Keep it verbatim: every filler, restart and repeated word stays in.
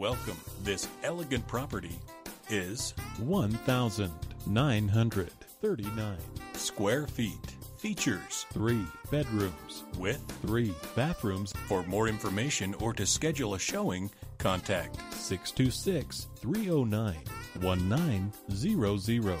Welcome. This elegant property is one thousand nine hundred thirty-nine square feet. Features three bedrooms with three bathrooms. For more information or to schedule a showing, contact six two six, three oh nine, one nine zero zero.